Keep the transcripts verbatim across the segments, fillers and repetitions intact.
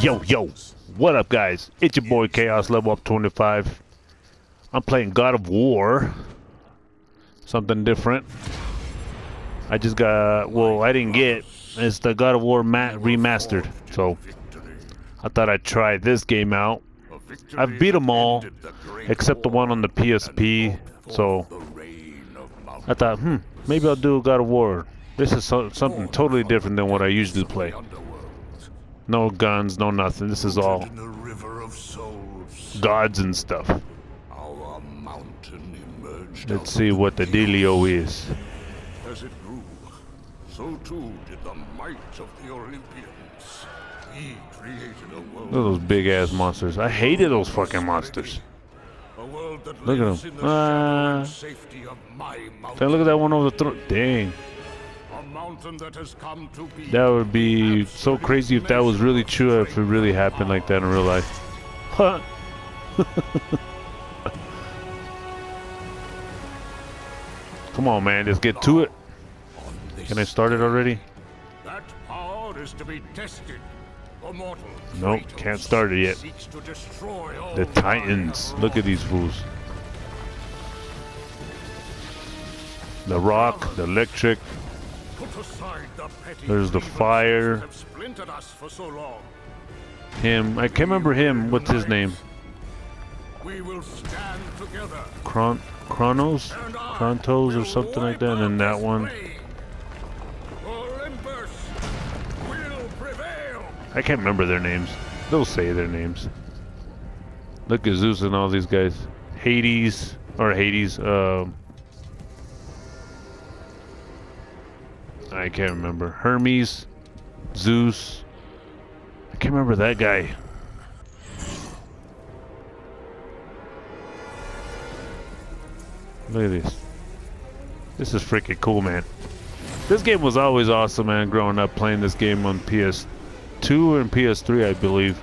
Yo, yo, what up, guys? It's your boy Chaos, level up twenty-five. I'm playing God of War. Something different. I just got, well, I didn't get, it's the God of War mat remastered. So, I thought I'd try this game out. I've beat them all, except the one on the P S P. So, I thought, hmm, maybe I'll do God of War. This is so, something totally different than what I usually play. No guns, no nothing. This is all gods and stuff. Let's see what the dealio is. As it grew, so too did the might of the Olympians. He created a world. Look at those big ass monsters. I hated those fucking monsters. Look at them. Uh, look at that one over the throat. Dang. That, has come to be that would be so crazy if that was really true, if it really happened like that in real life. Huh. Come on, man, let's get to it. Can I start it already? That power is to be tested. Nope, can't start it yet. The Titans. Look at these fools. The rock, the electric. There's the fire. Him. I can't remember him. What's his name? Kron Kronos? Kratos or something like that. And then that one. I can't remember their names. They'll say their names. Look at Zeus and all these guys. Hades. Or Hades. Um. I can't remember. Hermes, Zeus. I can't remember that guy. Look at this. This is freaking cool, man. This game was always awesome, man, growing up playing this game on P S two and P S three, I believe.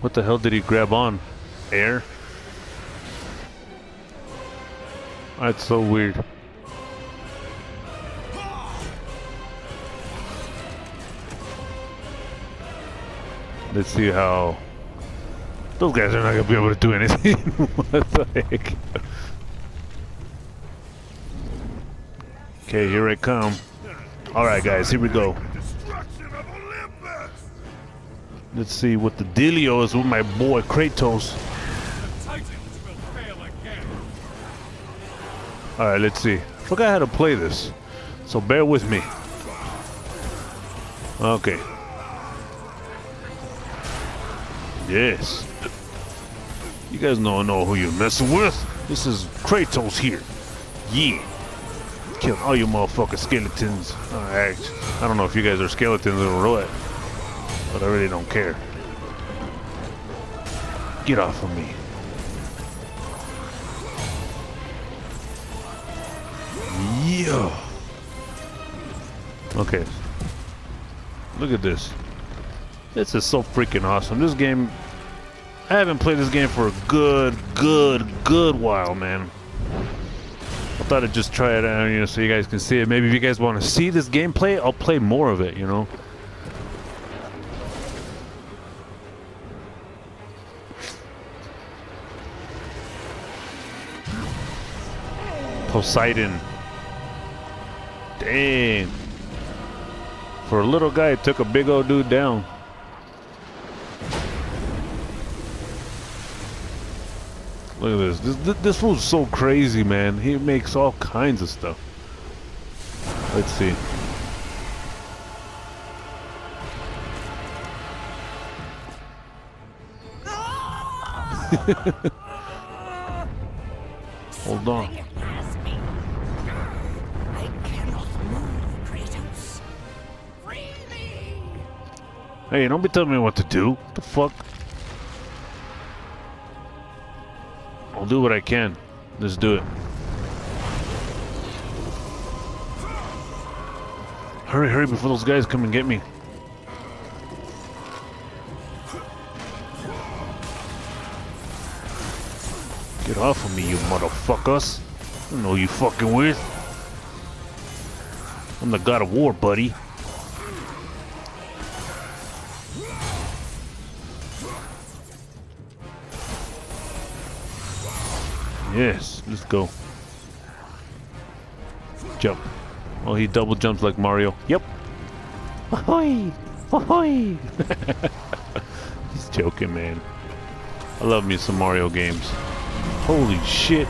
What the hell did he grab on? Air? That's so weird. Let's see how... Those guys are not going to be able to do anything. What the heck? Okay, here I come. Alright, guys, here we go. Let's see what the dealio is with my boy Kratos. Alright, let's see. Forgot how to play this, so bear with me. Okay. Yes. You guys don't know who you're messing with. This is Kratos here. Yeah. Kill all you motherfucking skeletons. Alright. I don't know if you guys are skeletons or what, but I really don't care. Get off of me. Yo. Okay. Look at this. This is so freaking awesome. This game, I haven't played this game for a good, good, good while, man. I thought I'd just try it out, you know, so you guys can see it. Maybe if you guys want to see this gameplay, I'll play more of it, you know. Poseidon. Dang. For a little guy, it took a big old dude down. Look at this. This, this, this fool's so crazy, man. He makes all kinds of stuff. Let's see. Hold on. Hey, don't be telling me what to do. What the fuck? I'll do what I can. Let's do it. Hurry, hurry before those guys come and get me. Get off of me, you motherfuckers. I don't know who you fucking with. I'm the God of War, buddy. Yes, let's go. Jump. Oh, he double jumps like Mario. Yep. Ahoy! Ahoy! He's joking, man. I love me some Mario games. Holy shit.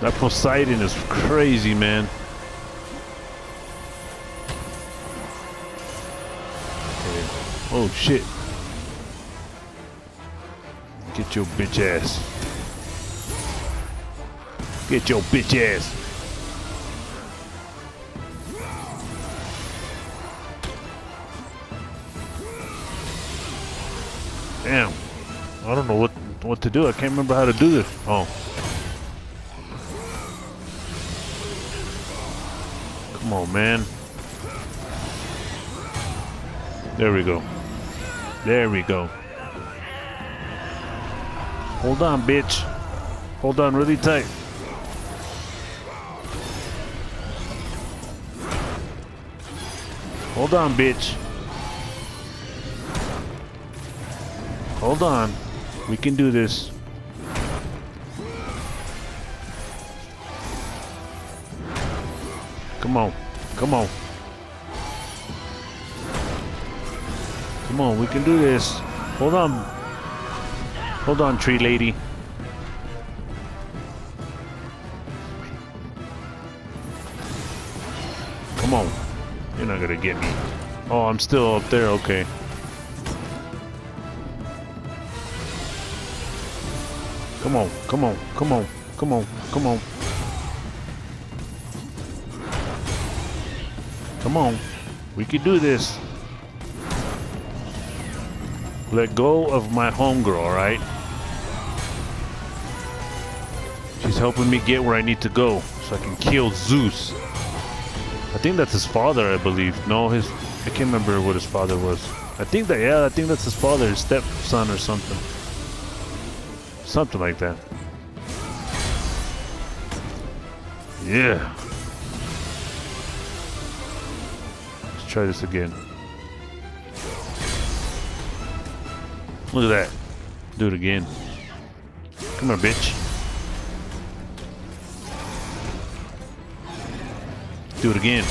That Poseidon is crazy, man. Okay. Oh shit. Get your bitch ass. Get your bitch ass. Damn. I don't know what what to do. I can't remember how to do this. Oh. Come on, man. There we go. There we go. Hold on, bitch. Hold on really tight. Hold on, bitch. Hold on. We can do this. Come on. Come on. Come on, we can do this. Hold on. Hold on, tree lady. Come on. You're not gonna get me. Oh, I'm still up there, okay. Come on, come on, come on, come on, come on. Come on. We can do this. Let go of my homegirl, alright? She's helping me get where I need to go so I can kill Zeus. I think that's his father, I believe. No, his... I can't remember what his father was. I think that, yeah, I think that's his father, his stepson or something. Something like that. Yeah. Let's try this again. Look at that. Do it again. Come here, bitch. Do it again.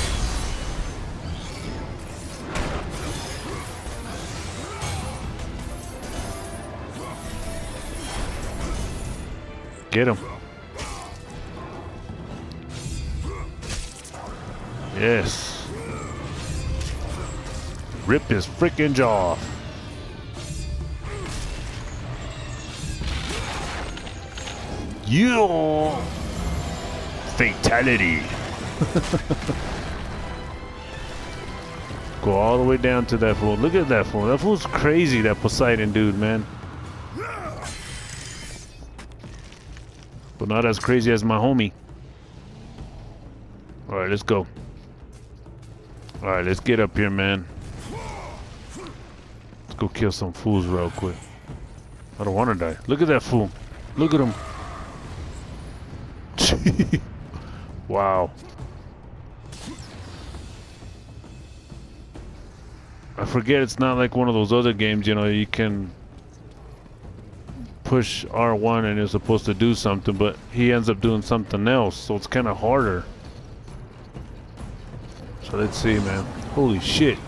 Get him. Yes. Rip his freaking jaw off. Yo! Fatality! Go all the way down to that fool. Look at that fool. That fool's crazy, that Poseidon dude, man. But not as crazy as my homie. Alright, let's go. Alright, let's get up here, man. Let's go kill some fools real quick. I don't want to die. Look at that fool. Look at him. Wow. I forget it's not like one of those other games, you know, you can push R one and you're supposed to do something, but he ends up doing something else, so it's kind of harder. So let's see, man. Holy shit.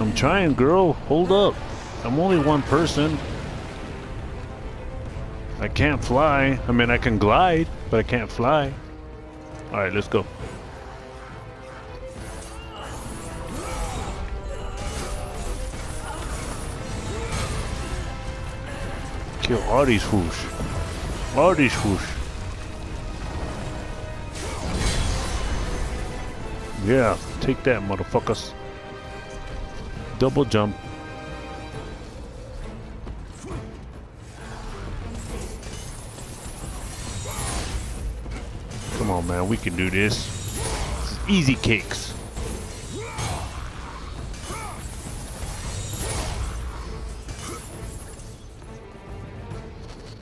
I'm trying, girl. Hold up. I'm only one person. I can't fly. I mean, I can glide, but I can't fly. Alright, let's go. Kill all these fools. All these fools. Yeah, take that, motherfuckers. Double jump. Come on, man, we can do this. This is easy cakes.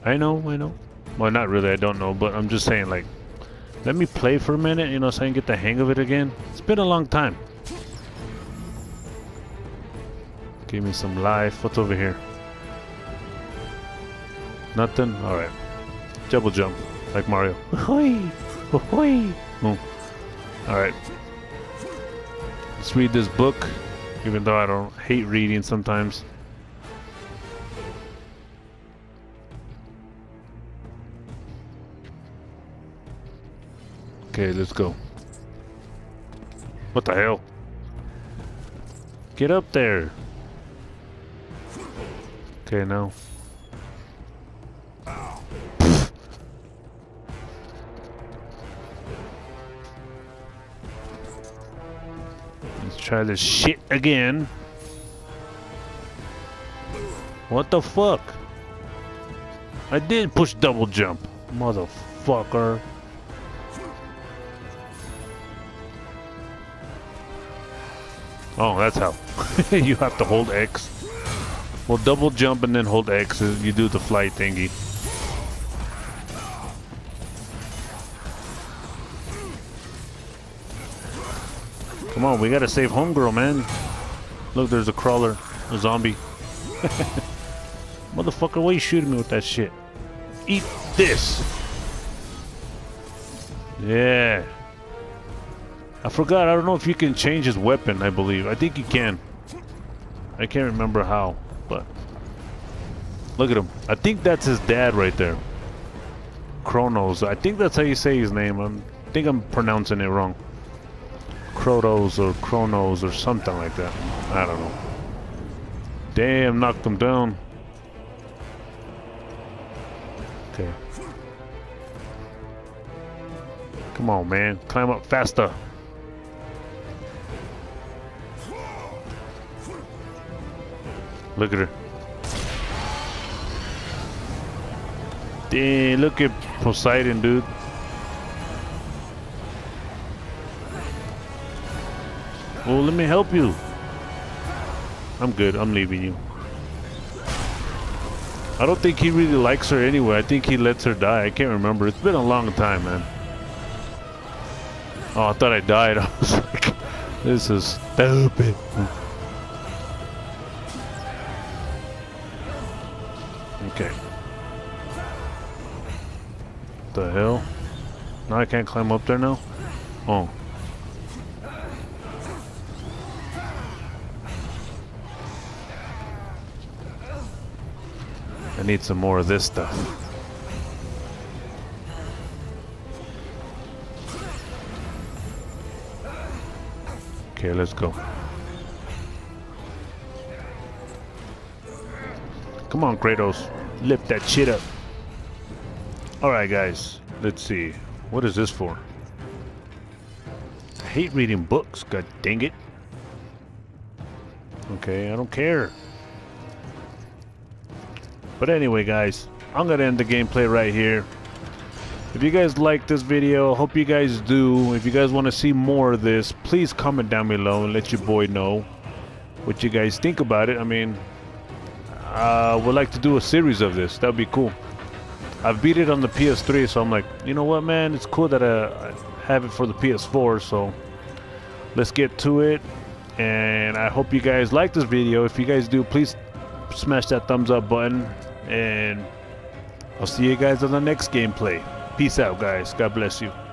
I know, I know. Well, not really, I don't know, but I'm just saying, like, let me play for a minute, you know, so I can get the hang of it again. It's been a long time. Give me some life. What's over here? Nothing? Alright. Double jump, like Mario. Ahoy! Ahoy! Oh. Alright. Let's read this book, even though I don't hate reading sometimes. Okay, let's go. What the hell? Get up there! Okay, now. Let's try this shit again. What the fuck? I did push double jump, motherfucker. Oh, that's how. You have to hold X. Well, double jump and then hold X. You do the flight thingy. Come on, we gotta save homegirl, man. Look, there's a crawler. A zombie. Motherfucker, why you shooting me with that shit? Eat this! Yeah. I forgot, I don't know if you can change his weapon, I believe. I think you can. I can't remember how, but... Look at him. I think that's his dad right there. Kronos. I think that's how you say his name. I'm, I think I'm pronouncing it wrong. Krotos or Kronos or something like that. I don't know. Damn, knocked him down. Okay. Come on, man. Climb up faster. Look at her. Dang, look at Poseidon, dude. Oh, let me help you. I'm good. I'm leaving you. I don't think he really likes her anyway. I think he lets her die. I can't remember. It's been a long time, man. Oh, I thought I died. I was like, this is stupid. Okay. What the hell? Now I can't climb up there now? Oh. I need some more of this stuff. Okay, let's go. Come on, Kratos. Lift that shit up. Alright, guys. Let's see. What is this for? I hate reading books. God dang it. Okay, I don't care. But anyway, guys. I'm going to end the gameplay right here. If you guys like this video, hope you guys do. If you guys want to see more of this, please comment down below and let your boy know what you guys think about it. I mean... Uh, would like to do a series of this. That'd be cool. I've beat it on the P S three, so I'm like, you know what, man? It's cool that I have it for the P S four, so let's get to it. And I hope you guys like this video. If you guys do, please smash that thumbs up button. And I'll see you guys on the next gameplay. Peace out, guys. God bless you.